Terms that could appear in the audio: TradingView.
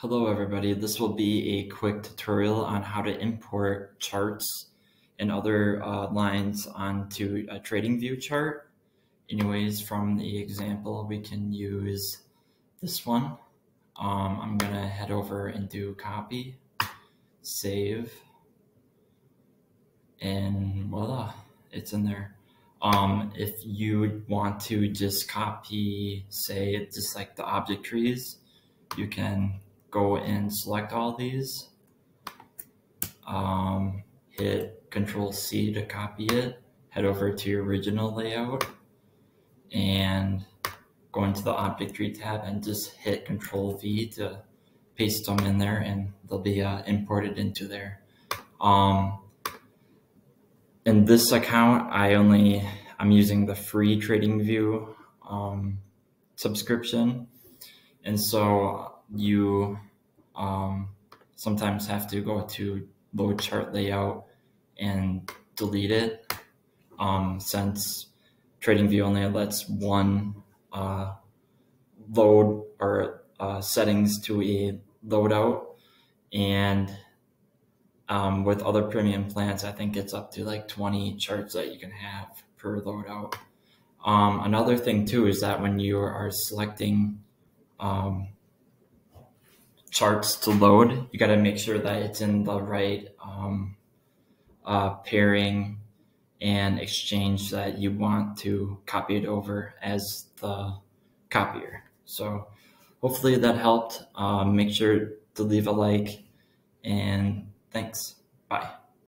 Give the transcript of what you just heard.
Hello everybody, this will be a quick tutorial on how to import charts and other lines onto a TradingView chart. Anyways, from the example, we can use this one. I'm gonna head over and do copy, save, and voila, it's in there. If you want to just copy, say, just like the object trees, you can go and select all these, hit Control-C to copy it, head over to your original layout, and go into the Object Tree tab and just hit Control-V to paste them in there, and they'll be imported into there. In this account, I'm using the free TradingView subscription, and so you sometimes have to go to load chart layout and delete it, since TradingView only lets one load or settings to a loadout, and with other premium plans, I think it's up to like 20 charts that you can have per loadout. Another thing too is that when you are selecting charts to load, you got to make sure that it's in the right pairing and exchange that you want to copy it over as the copier. So hopefully that helped. Make sure to leave a like, and thanks. Bye.